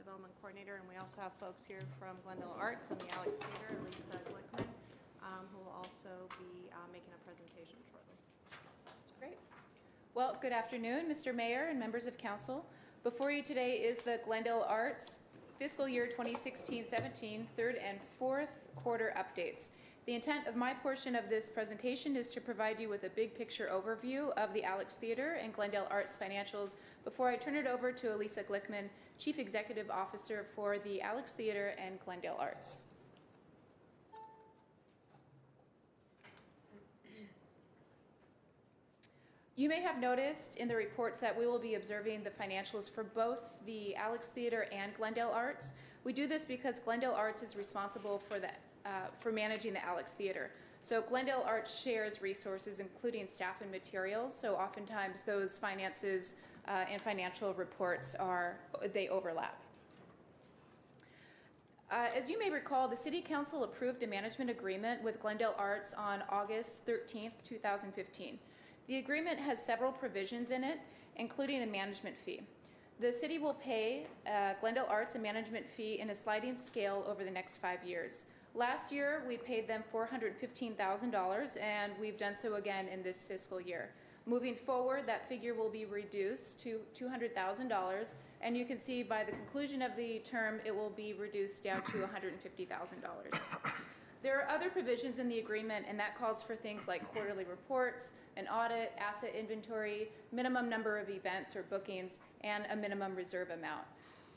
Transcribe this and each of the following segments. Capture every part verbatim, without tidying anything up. Development Coordinator, and we also have folks here from Glendale Arts and the Alex Theater, Elisa Glickman, um, who will also be uh, making a presentation shortly. Great. Well, good afternoon, Mister Mayor and members of council. Before you today is the Glendale Arts Fiscal Year twenty sixteen seventeen third and fourth quarter updates. The intent of my portion of this presentation is to provide you with a big picture overview of the Alex Theater and Glendale Arts financials before I turn it over to Elisa Glickman, Chief Executive Officer for the Alex Theater and Glendale Arts. You may have noticed in the reports that we will be observing the financials for both the Alex Theater and Glendale Arts. We do this because Glendale Arts is responsible for the, uh, for managing the Alex Theater. So Glendale Arts shares resources, including staff and materials. So oftentimes those finances uh, and financial reports are, they overlap. Uh, as you may recall, the City Council approved a management agreement with Glendale Arts on August thirteenth two thousand fifteen. The agreement has several provisions in it, including a management fee. The city will pay uh, Glendale Arts a management fee in a sliding scale over the next five years. Last year, we paid them four hundred fifteen thousand dollars, and we've done so again in this fiscal year. Moving forward, that figure will be reduced to two hundred thousand dollars, and you can see by the conclusion of the term, it will be reduced down to one hundred fifty thousand dollars. There are other provisions in the agreement, and that calls for things like quarterly reports, an audit, asset inventory, minimum number of events or bookings, and a minimum reserve amount.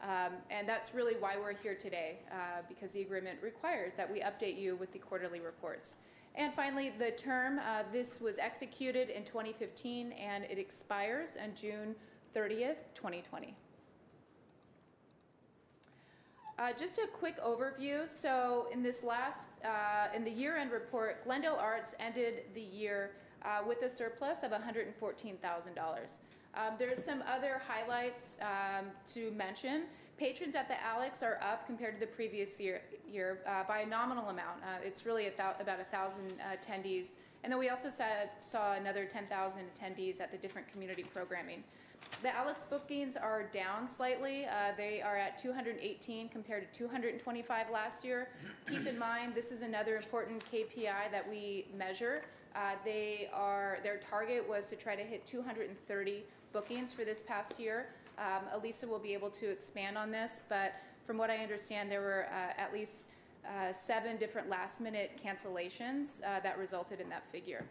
Um, and that's really why we're here today, uh, because the agreement requires that we update you with the quarterly reports. And finally, the term, uh, this was executed in twenty fifteen, and it expires on June thirtieth twenty twenty. Uh, just a quick overview. So in this last, uh, in the year-end report, Glendale Arts ended the year uh, with a surplus of one hundred fourteen thousand dollars. Um, there's some other highlights um, to mention. Patrons at the Alex are up compared to the previous year, year uh, by a nominal amount. Uh, it's really about one thousand attendees. And then we also saw, saw another ten thousand attendees at the different community programming. The Alex bookings are down slightly. Uh, they are at two hundred eighteen compared to two hundred twenty-five last year. Keep in mind, this is another important K P I that we measure. Uh, they are, their target was to try to hit two hundred thirty bookings for this past year. Um, Elisa will be able to expand on this, but from what I understand, there were uh, at least uh, seven different last-minute cancellations uh, that resulted in that figure.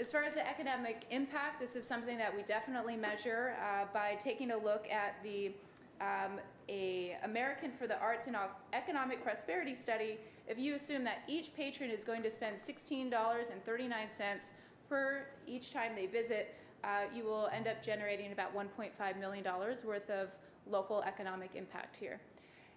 As far as the economic impact, this is something that we definitely measure uh, by taking a look at the um, a American for the Arts and Economic Prosperity Study. If you assume that each patron is going to spend sixteen dollars and thirty-nine cents per each time they visit, uh, you will end up generating about one point five million dollars worth of local economic impact here.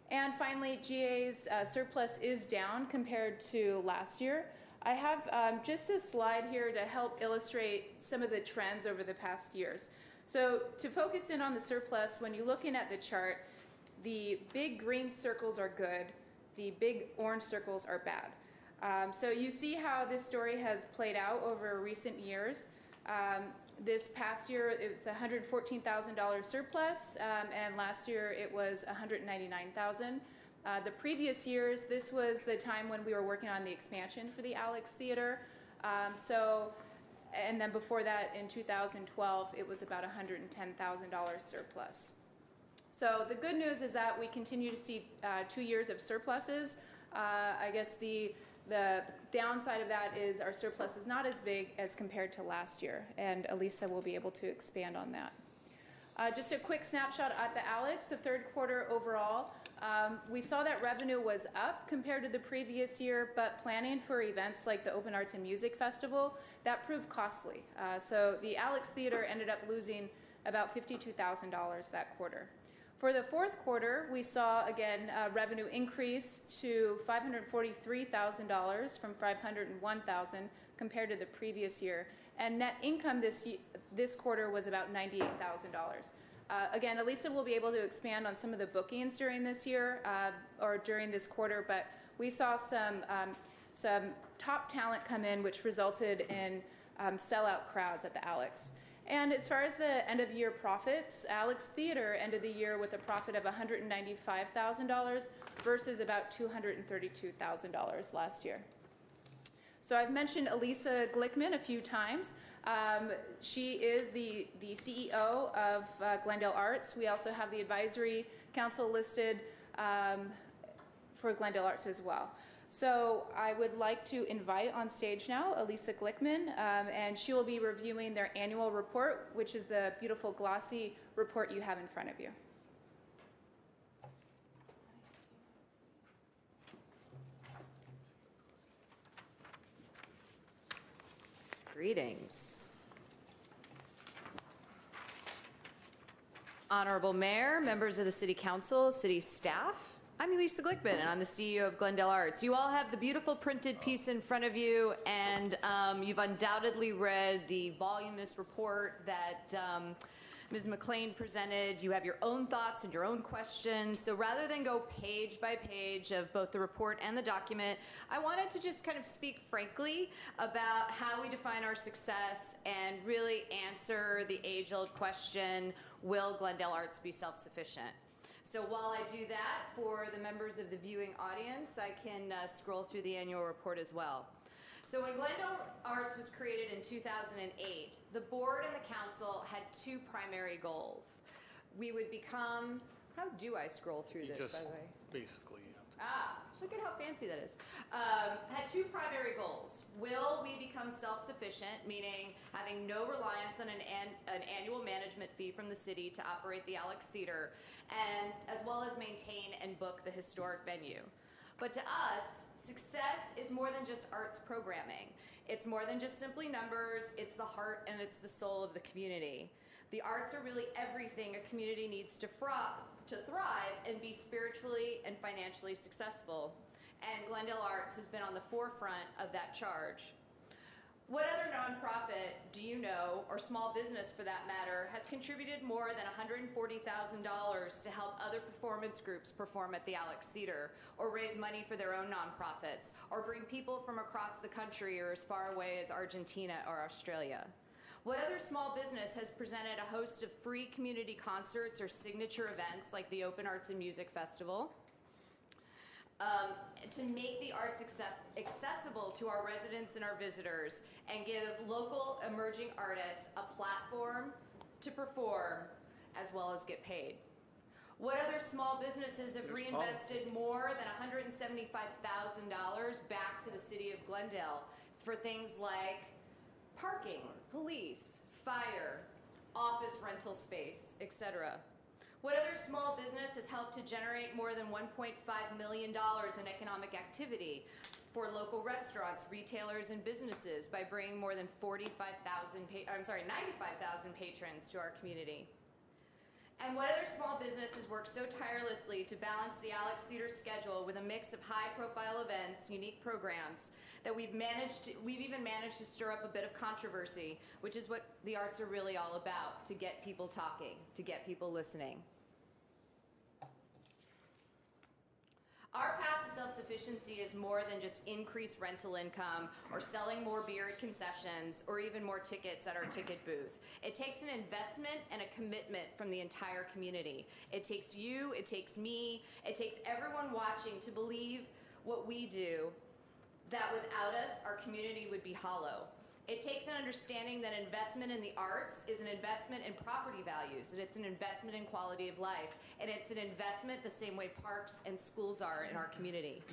And finally, G A's uh, surplus is down compared to last year. I have um, just a slide here to help illustrate some of the trends over the past years. So to focus in on the surplus, when you're looking at the chart, the big green circles are good, the big orange circles are bad. Um, so you see how this story has played out over recent years. Um, this past year it was one hundred fourteen thousand dollars surplus, um, and last year it was one hundred ninety-nine thousand dollars. Uh, the previous years, this was the time when we were working on the expansion for the Alex Theater. Um, so, and then before that, in two thousand twelve, it was about one hundred ten thousand dollars surplus. So the good news is that we continue to see uh, two years of surpluses. Uh, I guess the the downside of that is our surplus is not as big as compared to last year, and Elisa will be able to expand on that. Uh, just a quick snapshot at the Alex, the third quarter overall. Um, we saw that revenue was up compared to the previous year, but planning for events like the Open Arts and Music Festival, that proved costly. Uh, so the Alex Theater ended up losing about fifty-two thousand dollars that quarter. For the fourth quarter, we saw, again, uh, revenue increase to five hundred forty-three thousand dollars from five hundred one thousand dollars compared to the previous year. And net income this, this quarter was about ninety-eight thousand dollars. Uh, again, Elisa will be able to expand on some of the bookings during this year uh, or during this quarter, but we saw some, um, some top talent come in, which resulted in um, sellout crowds at the Alex. And as far as the end of year profits, Alex Theater ended the year with a profit of one hundred ninety-five thousand dollars versus about two hundred thirty-two thousand dollars last year. So I've mentioned Elisa Glickman a few times. Um, she is the, the C E O of uh, Glendale Arts. We also have the advisory council listed um, for Glendale Arts as well. So I would like to invite on stage now Elisa Glickman, um, and she will be reviewing their annual report, which is the beautiful glossy report you have in front of you. Greetings. Honorable Mayor, members of the City Council, City staff, I'm Elisa Glickman, and I'm the C E O of Glendale Arts. You all have the beautiful printed piece in front of you, and um, you've undoubtedly read the voluminous report that um, Miz McLean presented. You have your own thoughts and your own questions. So rather than go page by page of both the report and the document, I wanted to just kind of speak frankly about how we define our success and really answer the age-old question, will Glendale Arts be self-sufficient? So while I do that, for the members of the viewing audience, I can uh, scroll through the annual report as well. So when Glendale Arts was created in two thousand eight, the board and the council had two primary goals. We would become, how do I scroll through you this, just, by the way? Basically, you have to. Ah, look at how fancy that is. Um, had two primary goals. Will we become self-sufficient, meaning having no reliance on an, an, an annual management fee from the city to operate the Alex Theater, and as well as maintain and book the historic venue. But to us, success is more than just arts programming. It's more than just simply numbers. It's the heart and it's the soul of the community. The arts are really everything a community needs to thrive and be spiritually and financially successful. And Glendale Arts has been on the forefront of that charge. What other nonprofit do you know, or small business for that matter, has contributed more than one hundred forty thousand dollars to help other performance groups perform at the Alex Theater, or raise money for their own nonprofits, or bring people from across the country or as far away as Argentina or Australia? What other small business has presented a host of free community concerts or signature events like the Open Arts and Music Festival? Um, to make the arts accept accessible to our residents and our visitors, and give local emerging artists a platform to perform as well as get paid. What other small businesses have There's reinvested all. more than one hundred seventy-five thousand dollars back to the city of Glendale for things like parking, police, fire, office rental space, et cetera? What other small business has helped to generate more than one point five million dollars in economic activity for local restaurants, retailers, and businesses by bringing more than forty-five thousand, I'm sorry, ninety-five thousand patrons to our community? And what other small business has worked so tirelessly to balance the Alex Theater's schedule with a mix of high-profile events, unique programs, that we've managed, to, we've even managed to stir up a bit of controversy, which is what the arts are really all about, to get people talking, to get people listening. Our path to self-sufficiency is more than just increased rental income or selling more beer at concessions or even more tickets at our ticket booth. It takes an investment and a commitment from the entire community. It takes you, it takes me, it takes everyone watching to believe what we do, that without us, our community would be hollow. It takes an understanding that investment in the arts is an investment in property values, and it's an investment in quality of life, and it's an investment the same way parks and schools are in our community.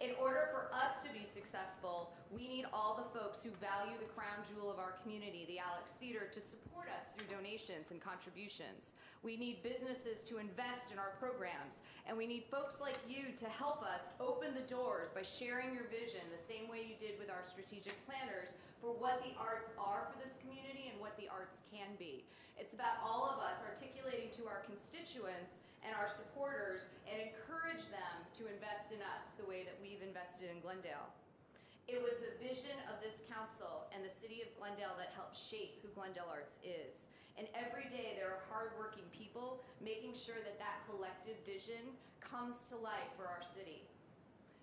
In order for us to be successful, we need all the folks who value the crown jewel of our community, the Alex Theater, to support us through donations and contributions. We need businesses to invest in our programs, and we need folks like you to help us open the doors by sharing your vision the same way you did with our strategic planners for what the arts are for this community and what the arts can be. It's about all of us articulating to our constituents and our supporters and encourage them to invest in us the way that we've invested in Glendale. It was the vision of this council and the city of Glendale that helped shape who Glendale Arts is. And every day there are hardworking people making sure that that collective vision comes to life for our city.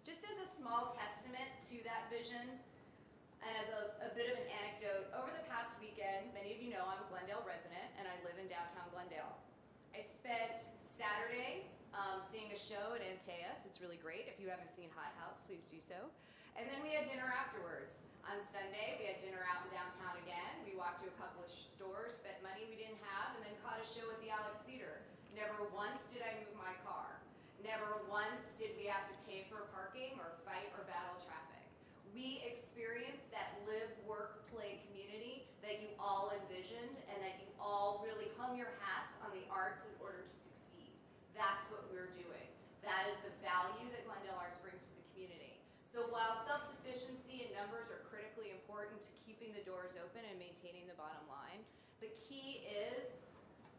Just as a small testament to that vision, And as a, a bit of an anecdote, over the past weekend, many of you know I'm a Glendale resident and I live in downtown Glendale. I spent Saturday um, seeing a show at Antaeus. It's really great. If you haven't seen Hot House, please do so. And then we had dinner afterwards. On Sunday, we had dinner out in downtown again. We walked to a couple of stores, spent money we didn't have, and then caught a show at the Alex Theater. Never once did I move my car. Never once did we have to pay for parking or fight or battle traffic. We experienced that live, work, play community that you all envisioned and that you all really hung your hats on the arts in order to succeed. That's what we're doing. That is the value that Glendale Arts brings to the community. So while self-sufficiency and numbers are critically important to keeping the doors open and maintaining the bottom line, the key is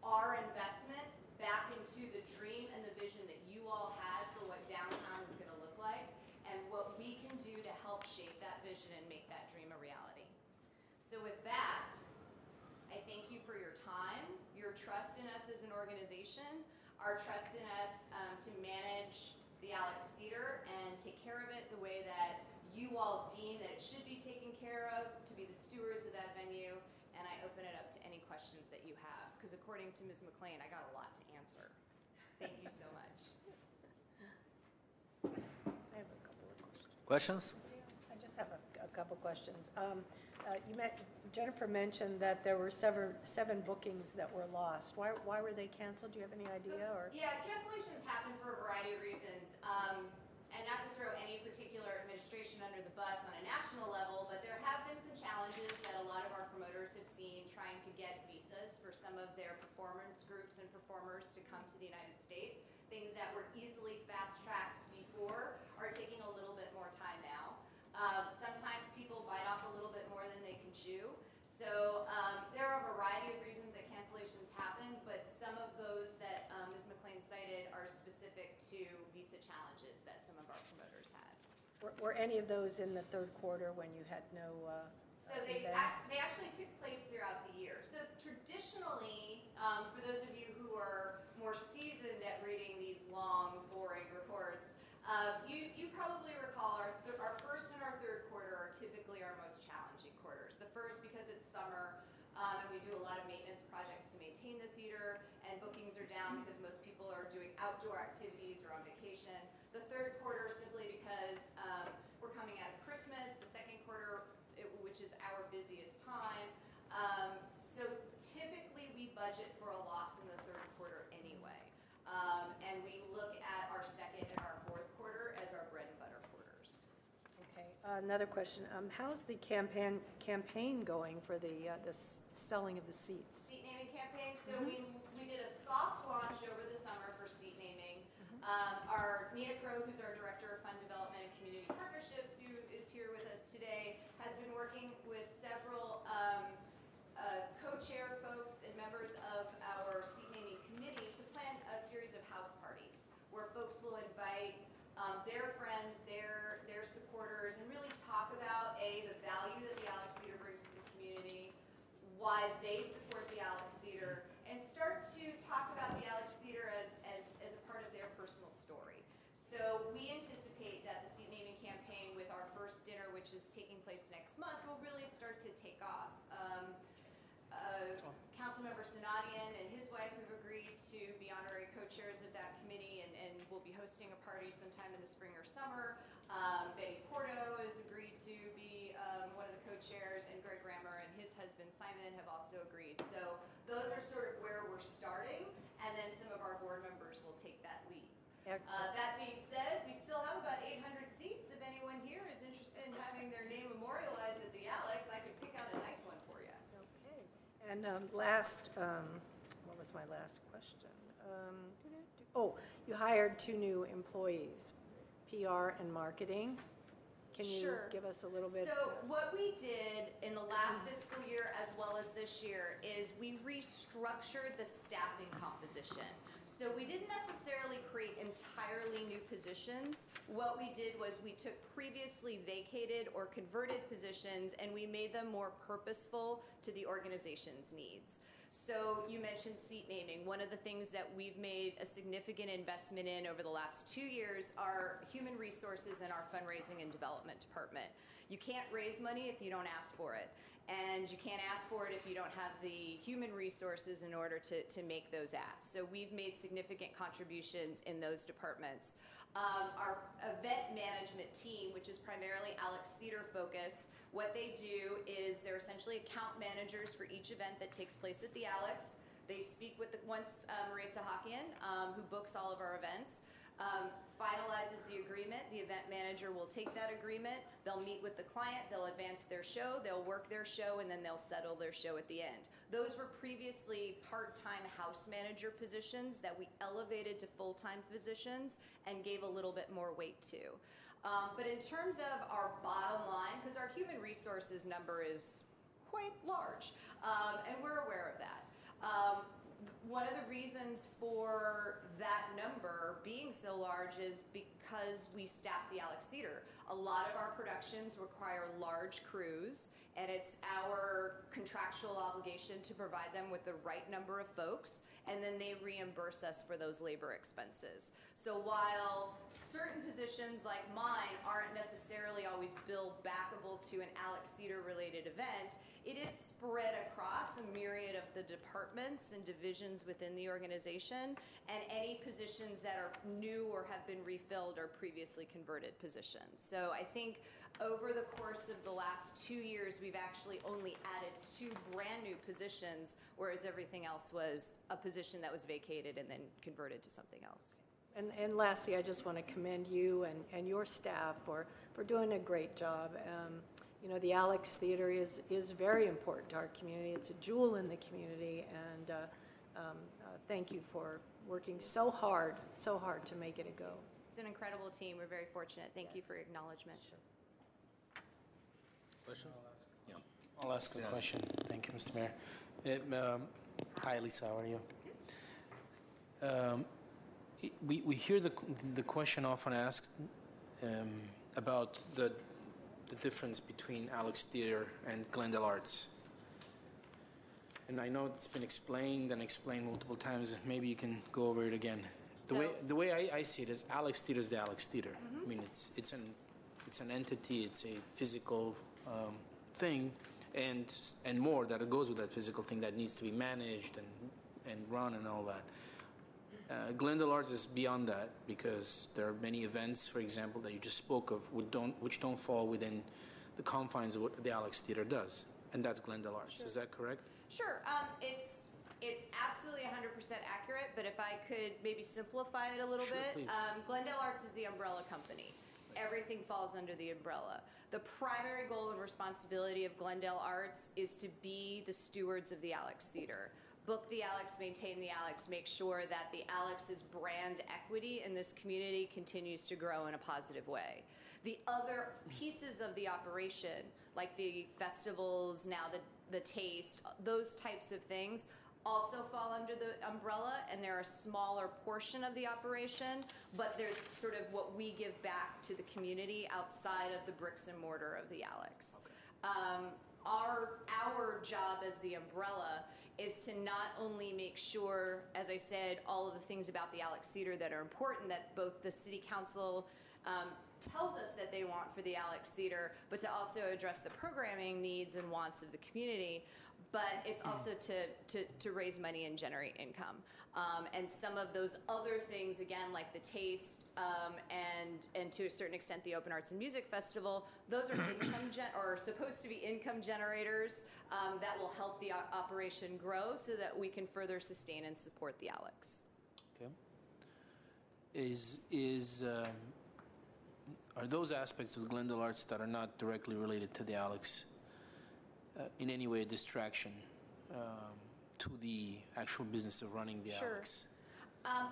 our investment back into the dream and the vision that you all had for what downtown is going to look like and what we can do to help shape that vision and make that dream a reality. So with that, I thank you for your time, your trust in us as an organization, our trust in us um, to manage the Alex Theater and take care of it the way that you all deem that it should be taken care of, to be the stewards of that venue, and I open it up to any questions that you have, because according to Miz McLean, I got a lot to answer. Thank you so much. I have a couple of questions. Questions? I just have a, a couple questions. Um, uh, you met, Jennifer mentioned that there were seven, seven bookings that were lost. Why, why were they canceled? Do you have any idea? So, or? Yeah, cancellations happen for a variety of reasons. Um, And not to throw any particular administration under the bus on a national level, but there have been some challenges that a lot of our promoters have seen trying to get visas for some of their performance groups and performers to come to the United States. Things that were easily fast-tracked before are taking a little bit more time now. Um, sometimes people bite off a little bit more than they can chew. So um, there are a variety of reasons that cancellations happen, but some of those that um, Miz McLean cited are specific to visa challenges that some of our promoters had. Were, were any of those in the third quarter when you had no uh, So they, act, they actually took place throughout the year. So traditionally, um, for those of you who are more seasoned at reading these long, boring reports, Uh, you, you probably recall our, our first and our third quarter are typically our most challenging quarters. The first because it's summer um, and we do a lot of maintenance projects to maintain the theater, and bookings are down because most people are doing outdoor activities or on vacation. The third quarter simply because um, we're coming out of Christmas. The second quarter, it, which is our busiest time. Um, so typically we budget for a loss in the third quarter anyway. Um, and we look at our second and our fourth quarter as our bread and butter quarters. Okay. Uh, another question: um, how's the campaign campaign going for the uh, the s selling of the seats? Seat naming campaign. So mm-hmm. we we did a soft launch over the summer for seat naming. Mm-hmm. um, our Nina Crow, who's our director of fund development and community partnerships, who is here with us today, has been working with several. Um, Uh, co-chair folks and members of our seat naming committee to plan a series of house parties where folks will invite um, their friends, their, their supporters, and really talk about, A, the value that the Alex Theater brings to the community, why they support the Alex Theater, and start to talk about the Alex Theater as, as, as a part of their personal story. So we anticipate that the seat naming campaign with our first dinner, which is taking place next month, will really start to take off. Um, Uh, Councilmember Sinadian and his wife have agreed to be honorary co-chairs of that committee, and, and will be hosting a party sometime in the spring or summer. Um, Betty Porto has agreed to be um, one of the co-chairs, and Greg Rammer and his husband Simon have also agreed. So those are sort of where we're starting, and then some of our board members will take that lead. Uh, that being said, we still have about eight hundred seats. If anyone here is interested in having their name memorialized at the Alex, I could pick out a nice one for you. Okay. And um, last, um, what was my last question? Um, oh, you hired two new employees, P R and marketing. Can you sure. give us a little bit? So what we did in the last fiscal year as well as this year is we restructured the staffing composition. So we didn't necessarily create entirely new positions. What we did was we took previously vacated or converted positions and we made them more purposeful to the organization's needs. So you mentioned seat naming. One of the things that we've made a significant investment in over the last two years are human resources and our fundraising and development department. You can't raise money if you don't ask for it. And you can't ask for it if you don't have the human resources in order to, to make those asks. So we've made significant contributions in those departments. Um, our event management team, which is primarily Alex Theater focused, what they do is they're essentially account managers for each event that takes place at the Alex. They speak with the, once uh, Marisa Hawkian, um, who books all of our events, um, finalizes the agreement. The event manager will take that agreement. They'll meet with the client. They'll advance their show. They'll work their show, and then they'll settle their show at the end. Those were previously part-time house manager positions that we elevated to full-time positions and gave a little bit more weight to. Um, but in terms of our bottom line, because our human resources number is quite large, um, and we're aware of that. Um, one of the reasons for that number being so large is because we staff the Alex Theater. A lot of our productions require large crews, and it's our contractual obligation to provide them with the right number of folks, and then they reimburse us for those labor expenses. So while certain positions like mine aren't necessarily always billed backable to an Alex Theater related event, it is spread across a myriad of the departments and divisions within the organization, and any positions that are new or have been refilled are previously converted positions. So I think over the course of the last two years, we've actually only added two brand new positions, whereas everything else was a position that was vacated and then converted to something else. And, and lastly, I just want to commend you and, and your staff for, for doing a great job. Um, you know, the Alex Theater is, is very important to our community. It's a jewel in the community, and uh, Um, uh, thank you for working so hard, so hard to make it a go. It's an incredible team. We're very fortunate. Thank yes. you for your acknowledgement. Sure. Question? I'll ask, yeah. I'll ask a yeah. question. Thank you, Mister Mayor. It, um, hi, Lisa. How are you? Good. Um, it, we, we hear the, the question often asked um, about the, the difference between Alex Theater and Glendale Arts. And I know it's been explained and explained multiple times. Maybe you can go over it again. The so, way the way I, I see it is Alex Theater is the Alex Theater. Mm-hmm. I mean, it's it's an it's an entity. It's a physical um, thing, and and more that goes with that physical thing that needs to be managed and and run and all that. Uh, Glendale Arts is beyond that because there are many events, for example, that you just spoke of, which don't which don't fall within the confines of what the Alex Theater does. And that's Glendale Arts. Sure. Is that correct? Sure. Um, it's it's absolutely one hundred percent accurate, but if I could maybe simplify it a little sure, bit. Um, Glendale Arts is the umbrella company. Everything falls under the umbrella. The primary goal and responsibility of Glendale Arts is to be the stewards of the Alex Theater. Book the Alex, maintain the Alex, make sure that the Alex's brand equity in this community continues to grow in a positive way. The other pieces of the operation, like the festivals, now the, the taste, those types of things, also fall under the umbrella, and they're a smaller portion of the operation, but they're sort of what we give back to the community outside of the bricks and mortar of the Alex. Okay. Um, Our, our job as the umbrella is to not only make sure, as I said, all of the things about the Alex Theater that are important that both the City Council um, tells us that they want for the Alex Theater, but to also address the programming needs and wants of the community. But it's also to, to, to raise money and generate income. Um, and some of those other things, again, like the taste um, and, and to a certain extent the Open Arts and Music Festival, those are income gen or supposed to be income generators um, that will help the operation grow so that we can further sustain and support the Alex. Okay. Is, is, um, are those aspects of Glendale Arts that are not directly related to the Alex Uh, in any way a distraction um, to the actual business of running the Alex? Sure. Um,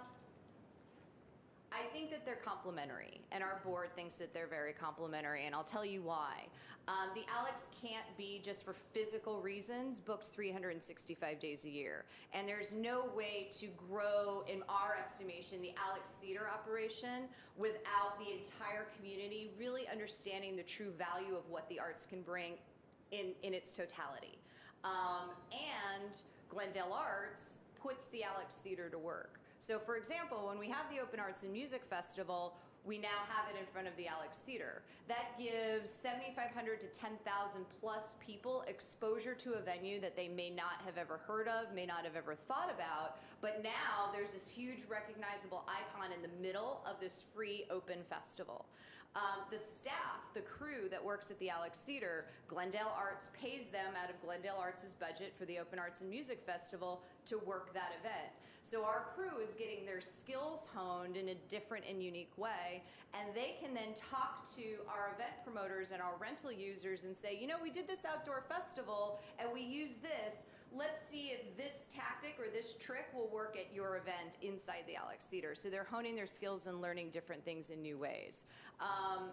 I think think that they're complementary, and our board thinks that they're very complementary, and I'll tell you why. Um, the Alex can't be, just for physical reasons, booked three hundred sixty-five days a year, and there's no way to grow, in our estimation, the Alex Theater operation without the entire community really understanding the true value of what the arts can bring in, in its totality. Um, and Glendale Arts puts the Alex Theater to work. So for example, when we have the Open Arts and Music Festival, we now have it in front of the Alex Theater. That gives seventy-five hundred to ten thousand plus people exposure to a venue that they may not have ever heard of, may not have ever thought about, but now there's this huge recognizable icon in the middle of this free open festival. Um, the staff, the crew that works at the Alex Theater, Glendale Arts pays them out of Glendale Arts' budget for the Open Arts and Music Festival to work that event. So our crew is getting their skills honed in a different and unique way, and they can then talk to our event promoters and our rental users and say, you know, we did this outdoor festival and we use this. Let's see if this tactic or this trick will work at your event inside the Alex Theater. So they're honing their skills and learning different things in new ways. Um,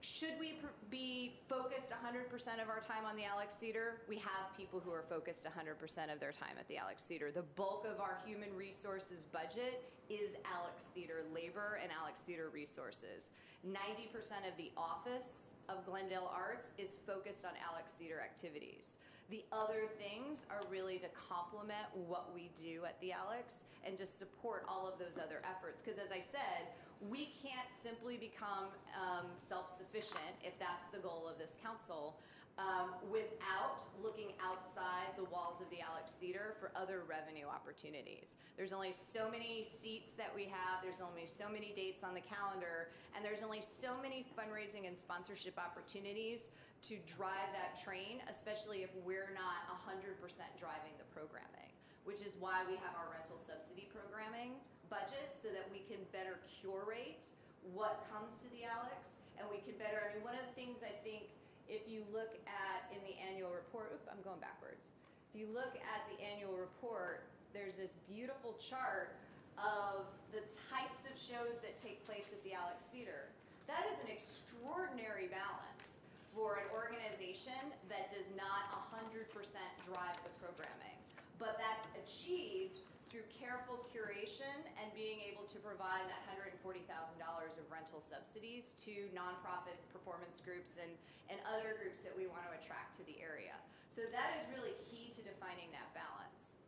Should we be focused one hundred percent of our time on the Alex Theater? We have people who are focused one hundred percent of their time at the Alex Theater. The bulk of our human resources budget is Alex Theater labor and Alex Theater resources. ninety percent of the office of Glendale Arts is focused on Alex Theater activities. The other things are really to complement what we do at the Alex and to support all of those other efforts. Because as I said, we can't simply become um, self-sufficient Sufficient, if that's the goal of this council, um, without looking outside the walls of the Alex Theater for other revenue opportunities. There's only so many seats that we have, there's only so many dates on the calendar, and there's only so many fundraising and sponsorship opportunities to drive that train, especially if we're not one hundred percent driving the programming, which is why we have our rental subsidy programming budget so that we can better curate what comes to the Alex, and we can better, I mean, one of the things I think, if you look at in the annual report, oops, I'm going backwards. If you look at the annual report, there's this beautiful chart of the types of shows that take place at the Alex Theater. That is an extraordinary balance for an organization that does not one hundred percent drive the programming, but that's achieved through careful curation and being able to provide that one hundred forty thousand dollars of rental subsidies to nonprofits, performance groups, and, and other groups that we want to attract to the area. So that is really key to defining that balance.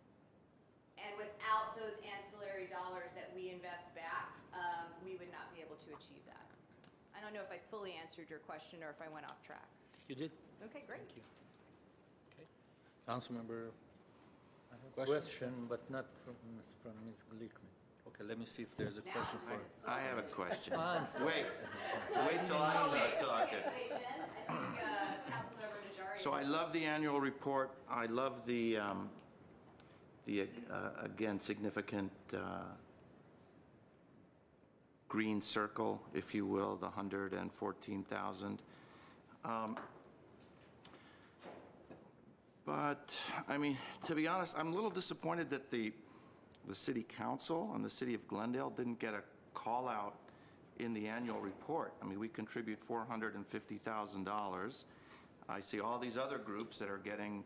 And without those ancillary dollars that we invest back, um, we would not be able to achieve that. I don't know if I fully answered your question or if I went off track. You did. Okay, great. Thank you. Okay. Councilmember. I have a question, question but not from, from Miz Glickman. Okay, let me see if there's a now question for her. I have a question. wait, wait till I start talking. So I love the annual report. I love the, um, the uh, again, significant uh, green circle, if you will, the one hundred fourteen thousand. Um, But, I mean, to be honest, I'm a little disappointed that the, the city council and the city of Glendale didn't get a call out in the annual report. I mean, we contribute four hundred fifty thousand dollars. I see all these other groups that are getting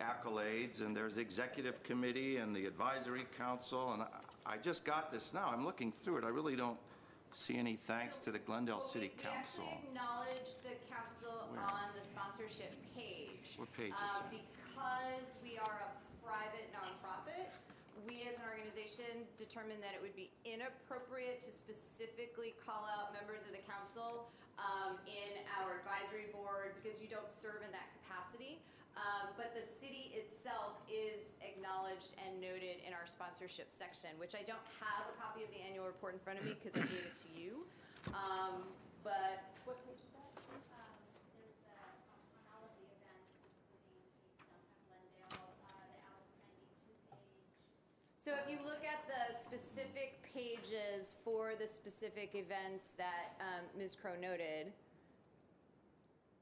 accolades, and there's the executive committee and the advisory council, and I, I just got this now. I'm looking through it. I really don't see any thanks so, to the Glendale well, City we, we Council. We actually acknowledge the council Where? on the sponsorship page. What page is uh, that? Because we are a private nonprofit, we as an organization determined that it would be inappropriate to specifically call out members of the council um, in our advisory board because you don't serve in that capacity. Um, but the city itself is acknowledged and noted in our sponsorship section, which I don't have a copy of the annual report in front of me because I gave it to you. Um, but what page is that? Um, there's the, on all of the events, including downtown Glendale, uh, the Alex ninety-two page. So if you look at the specific pages for the specific events that um, Miz Crow noted,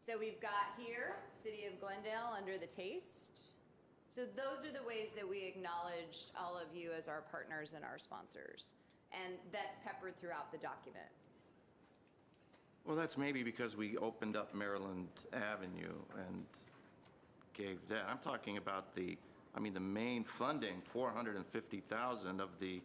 so we've got here, City of Glendale, under the taste. So those are the ways that we acknowledged all of you as our partners and our sponsors. and that's peppered throughout the document. Well, that's maybe because we opened up Maryland Avenue and gave that. I'm talking about the, I mean, the main funding, four hundred fifty thousand dollars of the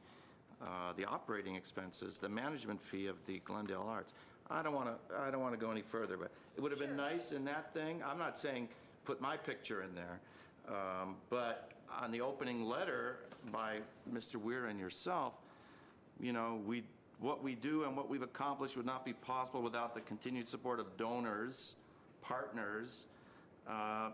uh, the operating expenses, the management fee of the Glendale Arts. I don't want to. I don't want to go any further, but it would have sure. been nice in that thing. I'm not saying put my picture in there, um, but on the opening letter by Mister Weir and yourself, you know, we what we do and what we've accomplished would not be possible without the continued support of donors, partners. Uh,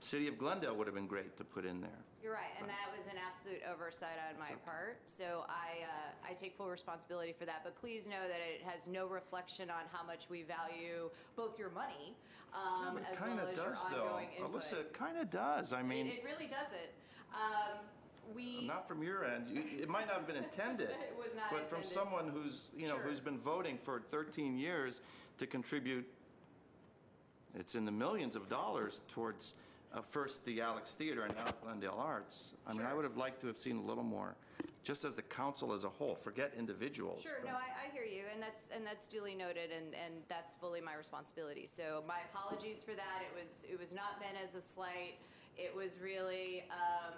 City of Glendale would have been great to put in there. You're right, and but. that was an absolute oversight on my okay. part. So I uh, I take full responsibility for that. But please know that it has no reflection on how much we value both your money um, no, as well as does, your ongoing though. input. Alyssa, it kind of does. I mean, it, it really doesn't. Um, we not from your end. You, it might not have been intended. It was not, but intended. From someone who's you know sure. who's been voting for thirteen years to contribute. It's in the millions of dollars towards. Uh, first the Alex Theater and now Glendale Arts. I mean, sure. I would have liked to have seen a little more, just as the council as a whole. Forget individuals. Sure, but. no, I, I hear you, and that's and that's duly noted, and and that's fully my responsibility. So my apologies for that. It was it was not meant as a slight. It was really um,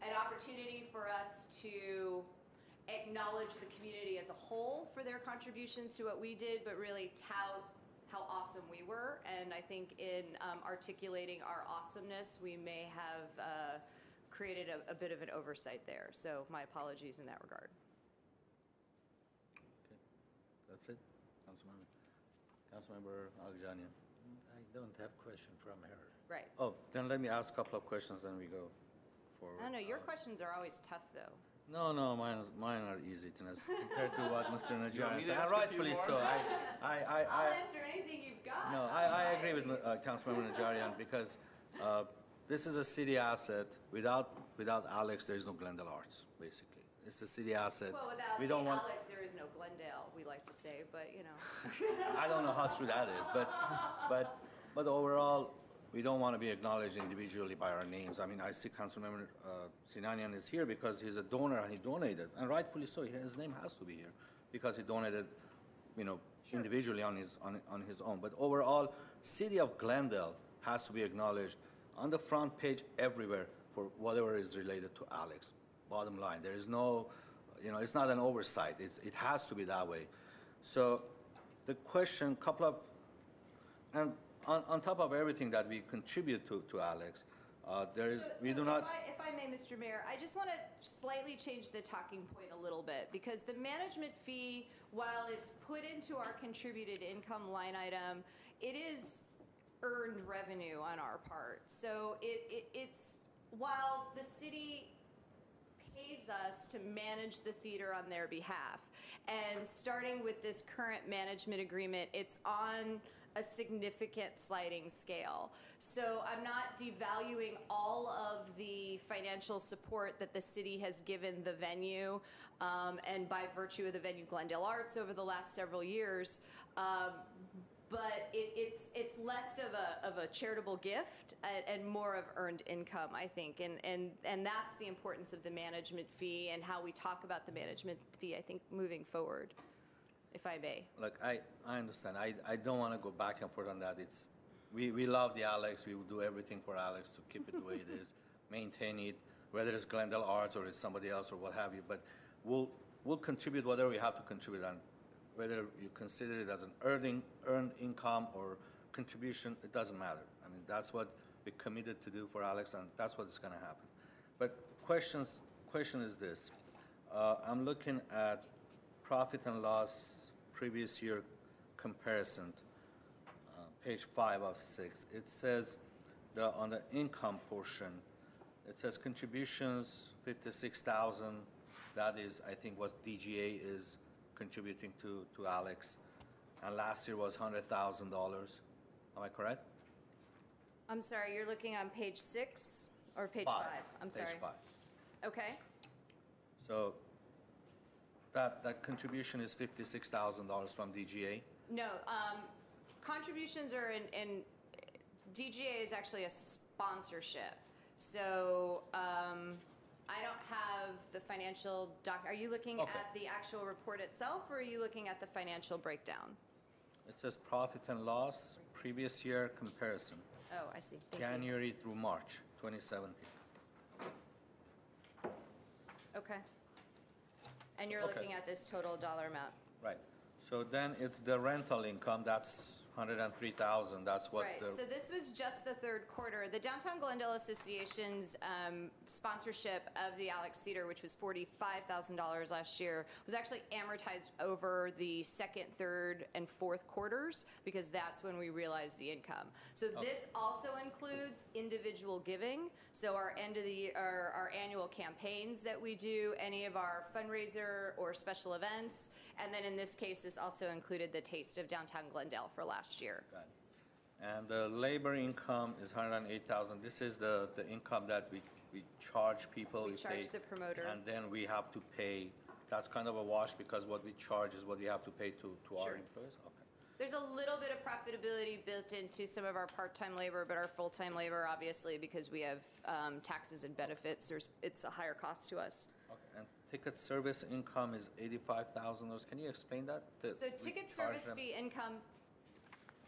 an opportunity for us to acknowledge the community as a whole for their contributions to what we did, but really tout how awesome we were, and I think in um, articulating our awesomeness, we may have uh, created a, a bit of an oversight there. So my apologies in that regard. Okay, that's it, Councilmember. Councilmember Aljanian. I don't have question from her. Right. Oh, then let me ask a couple of questions, then we go forward. I know your um, questions are always tough, though. No, no, mine, is, mine are easy to compared to what Mister Najarian said. Rightfully so. I, I, I, I'll I, answer anything you've got. No, I, I agree with uh, Councilmember Najarian because uh, this is a city asset. Without without Alex, there is no Glendale Arts. Basically, it's a city asset. Well, without we don't want Alex, there is no Glendale. We like to say, but you know. I don't know how true that is, but but but overall. We don't want to be acknowledged individually by our names. I mean, I see Councilmember uh, Sinanian is here because he's a donor and he donated, and rightfully so. His name has to be here because he donated, you know, sure. individually on his on, on his own. But overall, City of Glendale has to be acknowledged on the front page everywhere for whatever is related to Alex. Bottom line, there is no, you know, it's not an oversight. It's it has to be that way. So, the question, couple of, and. On, on top of everything that we contribute to, to Alex, uh, there is, so, so we do if not... I, if I may, Mister Mayor, I just want to slightly change the talking point a little bit, because the management fee, while it's put into our contributed income line item, it is earned revenue on our part. So it, it it's, while the city pays us to manage the theater on their behalf, and starting with this current management agreement, it's on a significant sliding scale. So I'm not devaluing all of the financial support that the city has given the venue, um, and by virtue of the venue Glendale Arts over the last several years, um, but it, it's it's less of a of a charitable gift and, and more of earned income, I think, and and and that's the importance of the management fee and how we talk about the management fee, I think, moving forward. If I may. Look, I, I understand. I, I don't want to go back and forth on that. It's, we, we love the Alex. We will do everything for Alex to keep it the way it is, maintain it, whether it's Glendale Arts or it's somebody else or what have you. But we'll, we'll contribute whatever we have to contribute on. Whether you consider it as an earning, earned income or contribution, it doesn't matter. I mean, that's what we committed to do for Alex, and that's what's going to happen. But questions, question is this. Uh, I'm looking at profit and loss previous year comparison, uh, page five of six. It says the, on the income portion, it says contributions fifty-six thousand. That is, I think, what D G A is contributing to to Alex, and last year was one hundred thousand dollars. Am I correct? I'm sorry, you're looking on page six or page five? five. I'm page sorry. Page five. Okay. So. That, that contribution is fifty-six thousand dollars from D G A? No, um, contributions are in, in, D G A is actually a sponsorship. So um, I don't have the financial doc. Are you looking okay. at the actual report itself, or are you looking at the financial breakdown? It says profit and loss, previous year comparison. Oh, I see. Thank January you. through March twenty seventeen. Okay. And you're okay. looking at this total dollar amount. Right. So then it's the rental income. That's one hundred three thousand dollars. That's what right. the... So this was just the third quarter. The Downtown Glendale Association's um, sponsorship of the Alex Theater, which was forty-five thousand dollars last year, was actually amortized over the second, third, and fourth quarters, because that's when we realized the income. So okay. this also includes individual giving. So our end of the year, our, our annual campaigns that we do, any of our fundraiser or special events. And then in this case, this also included the Taste of Downtown Glendale for last year. Good. And the labor income is one hundred eight thousand. This is the, the income that we, we charge people. We if charge they, the promoter. And then we have to pay. That's kind of a wash, because what we charge is what we have to pay to, to sure. our employees. Okay. There's a little bit of profitability built into some of our part-time labor, but our full-time labor, obviously, because we have um, taxes and benefits, there's, it's a higher cost to us. Okay. And ticket service income is eighty-five thousand dollars. Can you explain that? The, so ticket service them? fee income...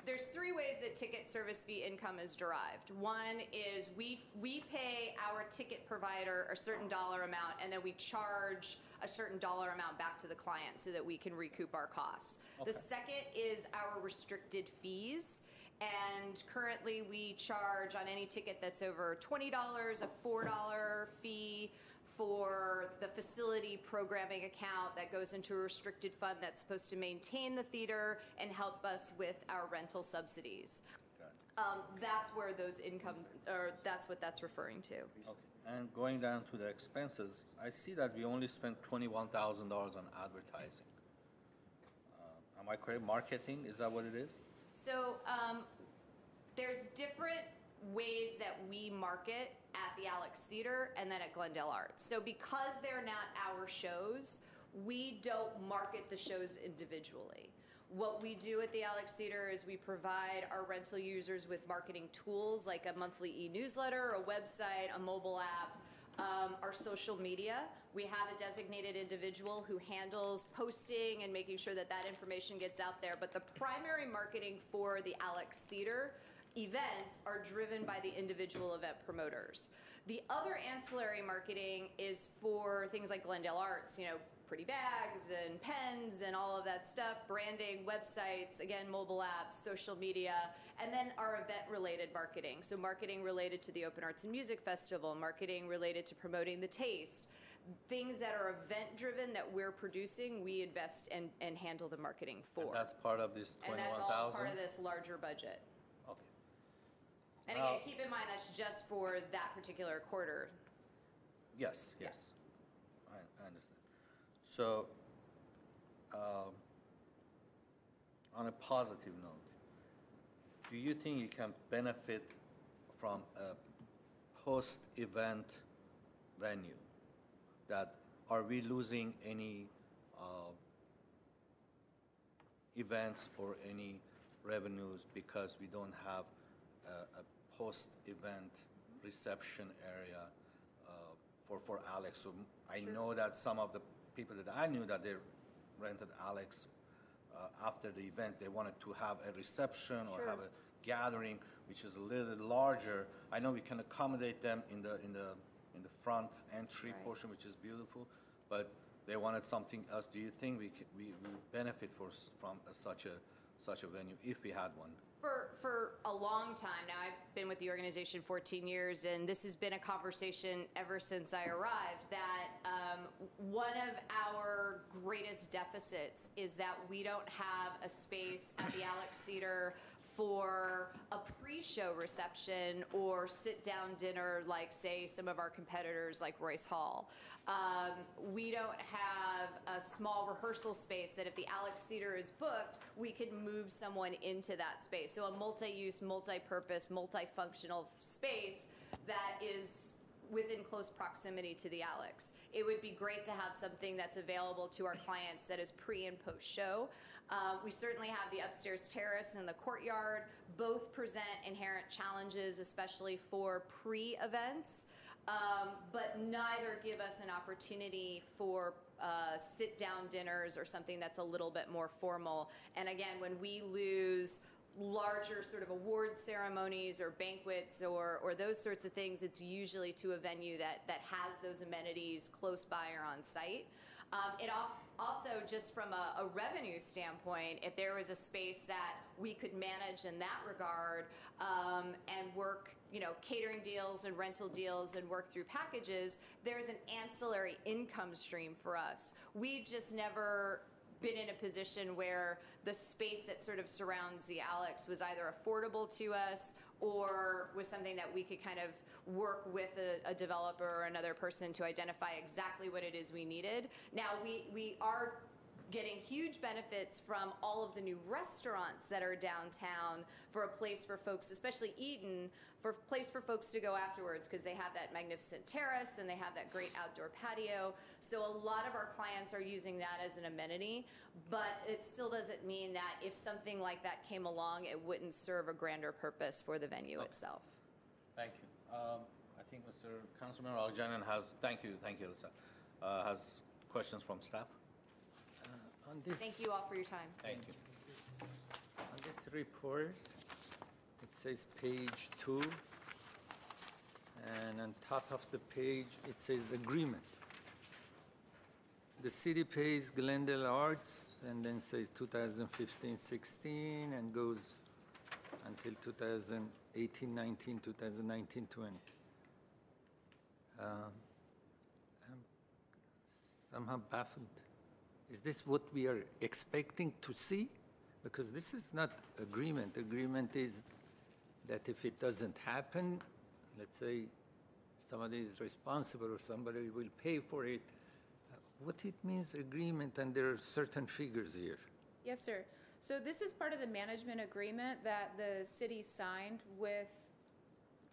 There's three ways that ticket service fee income is derived. One is we we pay our ticket provider a certain dollar amount, and then we charge a certain dollar amount back to the client so that we can recoup our costs. Okay. The second is our restricted fees. And currently we charge on any ticket that's over twenty dollars, a four dollar fee for the facility programming account that goes into a restricted fund that's supposed to maintain the theater and help us with our rental subsidies. Um, that's where those income, or that's what that's referring to. Okay. And going down to the expenses, I see that we only spent twenty-one thousand dollars on advertising. Uh, am I correct? Marketing, is that what it is? So um, there's different ways that we market at the Alex Theater and then at Glendale Arts. So because they're not our shows, we don't market the shows individually. What we do at the Alex Theater is we provide our rental users with marketing tools like a monthly e-newsletter, a website, a mobile app, um, our social media. We have a designated individual who handles posting and making sure that that information gets out there. But the primary marketing for the Alex Theater events are driven by the individual event promoters. The other ancillary marketing is for things like Glendale Arts, you know, pretty bags and pens and all of that stuff, branding, websites, again, mobile apps, social media, and then our event-related marketing. So marketing related to the Open Arts and Music Festival, marketing related to promoting the Taste. Things that are event-driven that we're producing, we invest and, and handle the marketing for. And that's part of this twenty-one thousand dollars? And that's all part of this larger budget. Okay. And again, uh, keep in mind that's just for that particular quarter. Yes, yes. Yeah. I, I understand. So, um, on a positive note, do you think you can benefit from a post-event venue? That are we losing any uh, events or any revenues because we don't have a, a post-event reception area uh, for for Alex? So I sure. know that some of the people that I knew that they rented Alex uh, after the event, they wanted to have a reception or sure. have a gathering, which is a little bit larger. I know we can accommodate them in the in the in the front entry right. portion, which is beautiful, but they wanted something else. Do you think we could, we, we benefit for, from a, such a such a venue if we had one? For for a long time now. I've been with the organization fourteen years, and this has been a conversation ever since I arrived, that um, one of our greatest deficits is that we don't have a space at the Alex Theater for a pre-show reception or sit-down dinner like, say, some of our competitors like Royce Hall. Um, we don't have a small rehearsal space that if the Alex Theater is booked, we could move someone into that space. So a multi-use, multi-purpose, multi-functional space that is within close proximity to the Alex. It would be great to have something that's available to our clients that is pre and post show. Um, we certainly have the upstairs terrace and the courtyard. Both present inherent challenges, especially for pre-events. um, but neither give us an opportunity for uh, sit-down dinners or something that's a little bit more formal. And again, when we lose larger sort of award ceremonies or banquets or or those sorts of things, it's usually to a venue that that has those amenities close by or on site. Um, it al also, just from a, a revenue standpoint, if there was a space that we could manage in that regard um, and work, you know, catering deals and rental deals and work through packages, there's an ancillary income stream for us. We've just never been in a position where the space that sort of surrounds the Alex was either affordable to us or was something that we could kind of work with a, a developer or another person to identify exactly what it is we needed. Now, we, we are getting huge benefits from all of the new restaurants that are downtown for a place for folks, especially Eden, for a place for folks to go afterwards, because they have that magnificent terrace and they have that great outdoor patio. So a lot of our clients are using that as an amenity, but it still doesn't mean that if something like that came along, it wouldn't serve a grander purpose for the venue okay. itself. Thank you. Um, I think Mister Councilman Raghanan has, thank you, thank you, Elisa, uh, has questions from staff. On this, thank you all for your time. Thank you. On this report, it says page two, and on top of the page, it says agreement. The city pays Glendale Arts, and then says two thousand fifteen sixteen, and goes until two thousand eighteen nineteen, two thousand nineteen twenty. Um, I'm somehow baffled. Is this what we are expecting to see? Because this is not agreement. Agreement is that if it doesn't happen, let's say somebody is responsible or somebody will pay for it. What it means, agreement, and there are certain figures here. Yes, sir. So this is part of the management agreement that the city signed with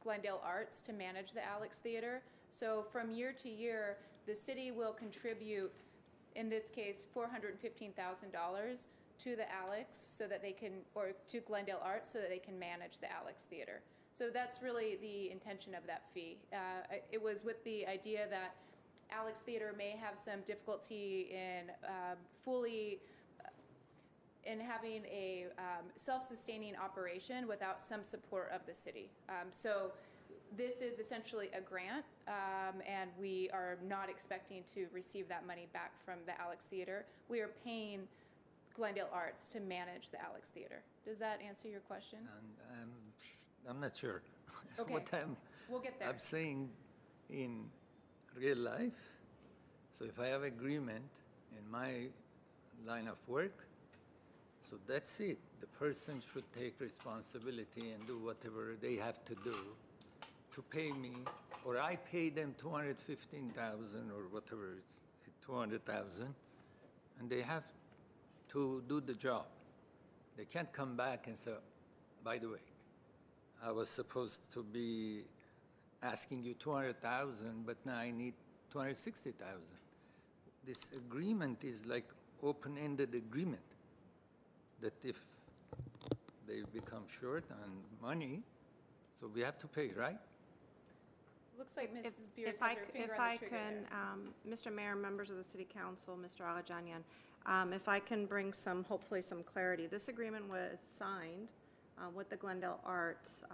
Glendale Arts to manage the Alex Theater. So from year to year, the city will contribute, in this case, four hundred fifteen thousand dollars to the Alex so that they can, or to Glendale Arts so that they can manage the Alex Theater. So that's really the intention of that fee. Uh, it was with the idea that Alex Theater may have some difficulty in um, fully, in having a um, self-sustaining operation without some support of the city. Um, so this is essentially a grant, um, and we are not expecting to receive that money back from the Alex Theater. We are paying Glendale Arts to manage the Alex Theater. Does that answer your question? Um, I'm, I'm not sure. Okay, what I'm, we'll get there. I'm saying in real life, so if I have agreement in my line of work, so that's it. The person should take responsibility and do whatever they have to do to pay me, or I pay them two hundred fifteen thousand dollars or whatever, it's two hundred thousand dollars, and they have to do the job. They can't come back and say, by the way, I was supposed to be asking you two hundred thousand dollars, but now I need two hundred sixty thousand dollars. This agreement is like open-ended agreement, that if they become short on money, so we have to pay, right? Looks like Missus If, Beers if has I, her finger if on I the can, um, Mister Mayor, members of the City Council, Mister Alajanyan, um, if I can bring some, hopefully some clarity. This agreement was signed uh, with the Glendale Arts uh,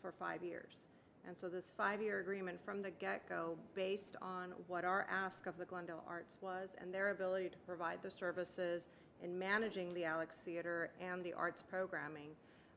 for five years. And so this five-year agreement from the get-go, based on what our ask of the Glendale Arts was and their ability to provide the services in managing the Alex Theater and the arts programming,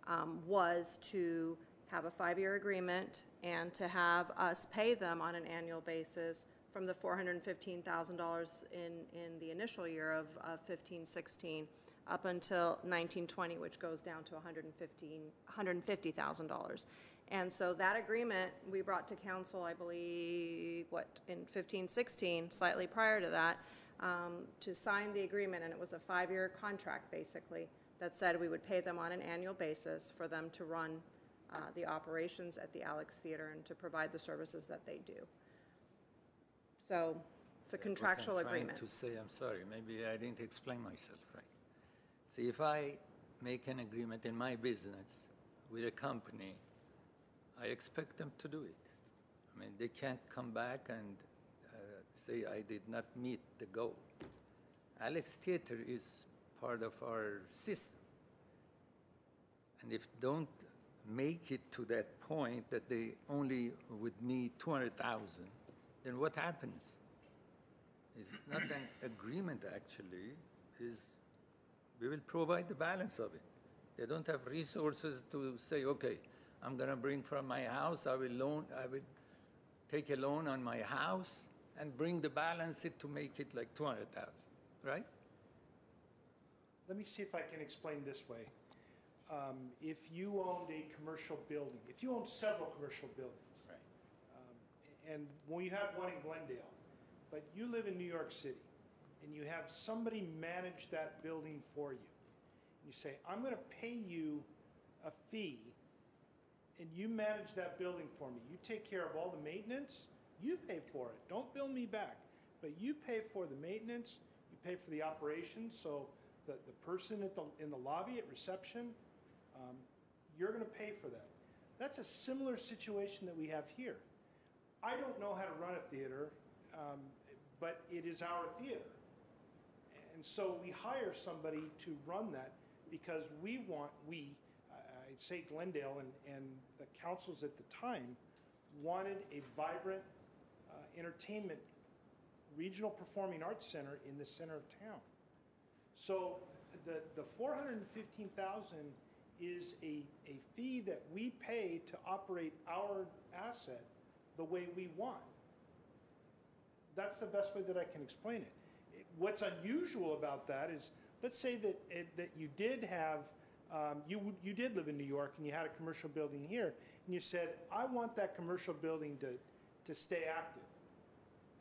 um, was to have a five-year agreement and to have us pay them on an annual basis from the four hundred fifteen thousand dollars in, in the initial year of fifteen sixteen up until nineteen twenty, which goes down to one hundred fifty thousand dollars. And so that agreement we brought to council, I believe, what, in fifteen sixteen, slightly prior to that, um, to sign the agreement, and it was a five-year contract, basically, that said we would pay them on an annual basis for them to run Uh, the operations at the Alex Theater and to provide the services that they do. So it's a contractual what I'm agreement. To say, I'm sorry, maybe I didn't explain myself right. See, if I make an agreement in my business with a company, I expect them to do it. I mean, they can't come back and uh, say, I did not meet the goal. Alex Theater is part of our system. And if don't make it to that point that they only would need two hundred thousand, then what happens? It's not an agreement, actually. Is we will provide the balance of it. They don't have resources to say, okay, I'm going to bring from my house, I will loan, I will take a loan on my house and bring the balance it to make it like two hundred thousand, right? Let me see if I can explain this way. Um, if you owned a commercial building, if you owned several commercial buildings, right. um, and when you have one in Glendale, but you live in New York City, and you have somebody manage that building for you, you say, I'm going to pay you a fee, and you manage that building for me. You take care of all the maintenance, you pay for it. Don't bill me back, but you pay for the maintenance, you pay for the operations, so the, the person at the, in the lobby at reception, Um, you're going to pay for that. That's a similar situation that we have here. I don't know how to run a theater, um, but it is our theater. And so we hire somebody to run that because we want, we, I'd say Glendale and, and the councils at the time wanted a vibrant uh, entertainment, regional performing arts center in the center of town. So the, the four hundred fifteen thousand is a, a fee that we pay to operate our asset the way we want. That's the best way that I can explain it. It what's unusual about that is, let's say that, it, that you did have, um, you, you did live in New York and you had a commercial building here, and you said, I want that commercial building to, to stay active.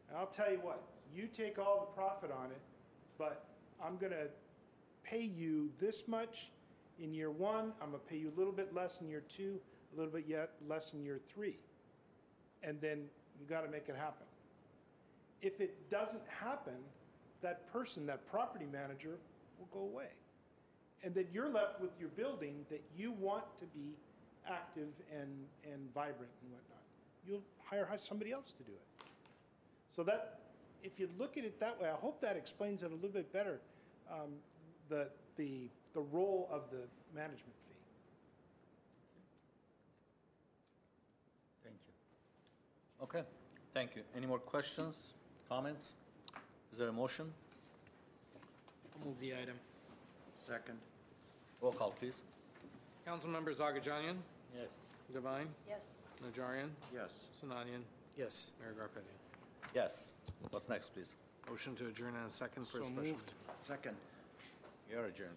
And I'll tell you what, you take all the profit on it, but I'm going to pay you this much in year one, I'm going to pay you a little bit less in year two, a little bit yet less in year three. And then you got to make it happen. If it doesn't happen, that person, that property manager, will go away. And then you're left with your building that you want to be active and, and vibrant and whatnot. You'll hire somebody else to do it. So that, if you look at it that way, I hope that explains it a little bit better. Um, the, the, the role of the management fee. Thank you. Okay, thank you. Any more questions, comments? Is there a motion? I'll move the item. Second. Roll call, please. Council members Zagajanian? Yes. Devine? Yes. Najarian? Yes. Sinanian? Yes. Mayor Garpetti? Yes. What's next, please? Motion to adjourn and a second for so a special. Moved. Second. You're adjourned.